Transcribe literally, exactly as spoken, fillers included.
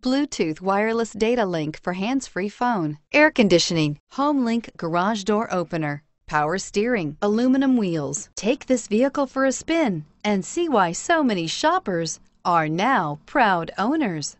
Bluetooth wireless data link for hands-free phone, air conditioning, HomeLink garage door opener, power steering, aluminum wheels. Take this vehicle for a spin and see why so many shoppers are now proud owners.